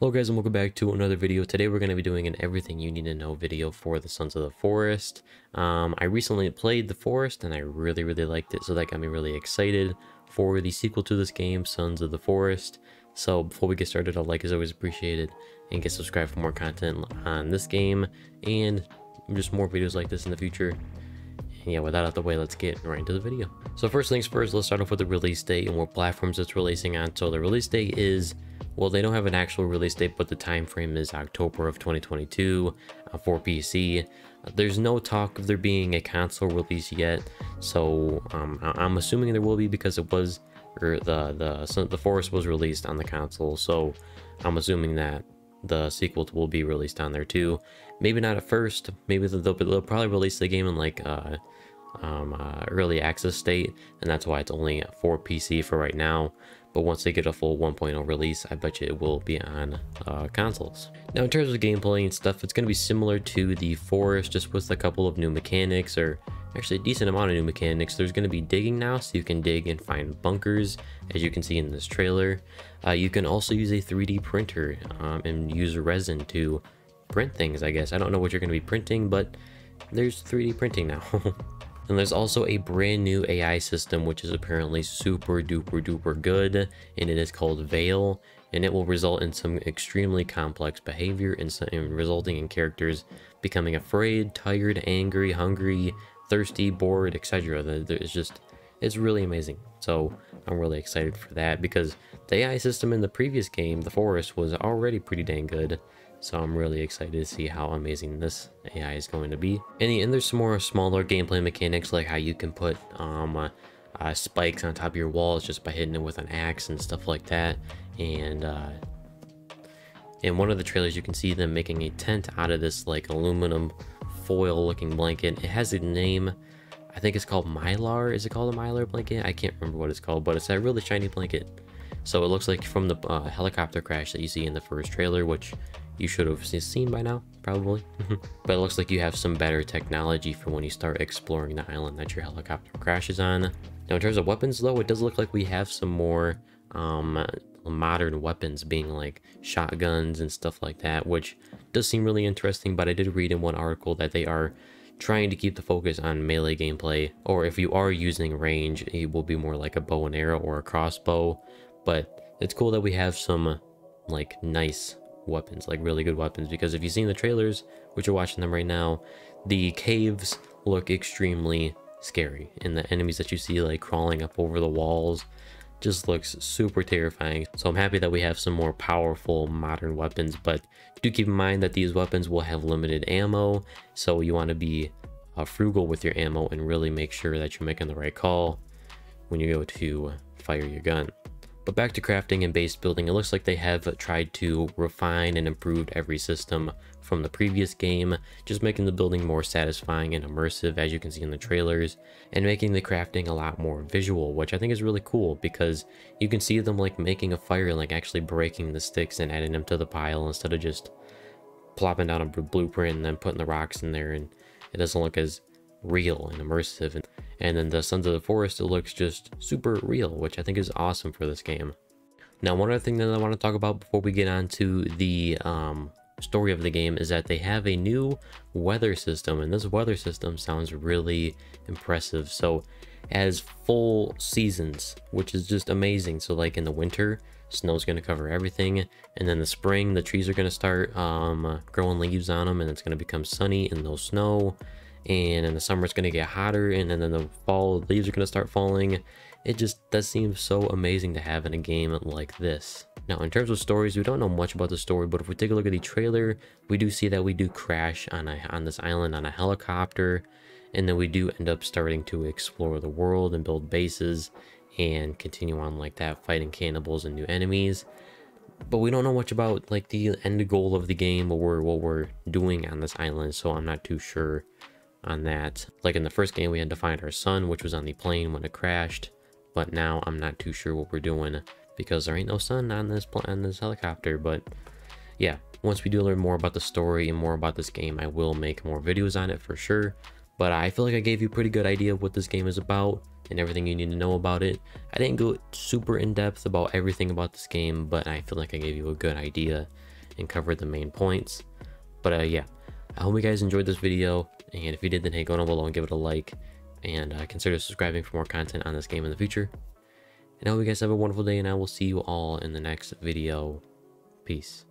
Hello guys, and welcome back to another video. Today we're going to be doing an everything you need to know video for the Sons of the Forest. I recently played The Forest and I really liked it, so that got me really excited for the sequel to this game, Sons of the Forest. So before we get started, a like is always appreciated, and get subscribed for more content on this game and just more videos like this in the future. And yeah, with that out of the way, let's get right into the video. So first things first, let's start off with the release date and what platforms it's releasing on. So the release date is, well, they don't have an actual release date, but the time frame is October of 2022 for PC. There's no talk of there being a console release yet, so I'm assuming there will be, because it was, or the Forest was released on the console, so I'm assuming that the sequel will be released on there too. Maybe not at first. Maybe they'll probably release the game in like early access state, and that's why it's only for PC for right now. But once they get a full 1.0 release, I bet you it will be on consoles. Now, in terms of gameplay and stuff, it's going to be similar to The Forest, just with a couple of new mechanics, or actually a decent amount of new mechanics. There's going to be digging now, so you can dig and find bunkers, as you can see in this trailer. You can also use a 3D printer and use resin to print things, I guess. I don't know what you're going to be printing, but there's 3D printing now. And there's also a brand new AI system, which is apparently super duper duper good, and it is called Veil, and it will result in some extremely complex behavior and resulting in characters becoming afraid, tired, angry, hungry, thirsty, bored, etc. It's really amazing. So I'm really excited for that, because the AI system in the previous game, The Forest, was already pretty dang good. So I'm really excited to see how amazing this AI is going to be. And there's some more smaller gameplay mechanics, like how you can put spikes on top of your walls just by hitting it with an axe and stuff like that. And in one of the trailers, you can see them making a tent out of this like aluminum foil looking blanket. It has a name. I think it's called Mylar. Is it called a Mylar blanket? I can't remember what it's called, but it's a really shiny blanket. So it looks like from the helicopter crash that you see in the first trailer, which you should have seen by now, probably. But it looks like you have some better technology for when you start exploring the island that your helicopter crashes on. Now, in terms of weapons, though, it does look like we have some more modern weapons, being like shotguns and stuff like that, which does seem really interesting. But I did read in one article that they are trying to keep the focus on melee gameplay, or if you are using range, it will be more like a bow and arrow or a crossbow. But it's cool that we have some like nice weapons, like really good weapons, because if you've seen the trailers, which you're watching them right now, the caves look extremely scary, and the enemies that you see like crawling up over the walls just looks super terrifying. So I'm happy that we have some more powerful modern weapons, but do keep in mind that these weapons will have limited ammo, so you want to be frugal with your ammo and really make sure that you're making the right call when you go to fire your gun. But back to crafting and base building, it looks like they have tried to refine and improve every system from the previous game, just making the building more satisfying and immersive, as you can see in the trailers, and making the crafting a lot more visual, which I think is really cool, because you can see them like making a fire and like actually breaking the sticks and adding them to the pile, instead of just plopping down a blueprint and then putting the rocks in there, and it doesn't look as real and immersive. And then the Sons of the Forest, it looks just super real, which I think is awesome for this game. Now, one other thing that I want to talk about before we get on to the story of the game is that they have a new weather system, and this weather system sounds really impressive. So as full seasons, which is just amazing. So like in the winter, snow's going to cover everything, and then the spring, the trees are going to start growing leaves on them, and it's going to become sunny and no snow. And in the summer, it's going to get hotter, and then in the fall, leaves are going to start falling. It just, that seems so amazing to have in a game like this. Now, in terms of stories, we don't know much about the story, but if we take a look at the trailer, we do see that we do crash on this island on a helicopter, and then we do end up starting to explore the world and build bases and continue on like that, fighting cannibals and new enemies. But we don't know much about like the end goal of the game or what we're doing on this island, so I'm not too sure on that. Like in the first game, we had to find our son, which was on the plane when it crashed, but now I'm not too sure what we're doing, because there ain't no sun on this helicopter. But yeah, once we do learn more about the story and more about this game, I will make more videos on it for sure. But I feel like I gave you a pretty good idea of what this game is about and everything you need to know about it. I didn't go super in depth about everything about this game, but I feel like I gave you a good idea and covered the main points. But yeah, I hope you guys enjoyed this video, and if you did, then hey, go down below and give it a like, and consider subscribing for more content on this game in the future. And I hope you guys have a wonderful day, and I will see you all in the next video. Peace.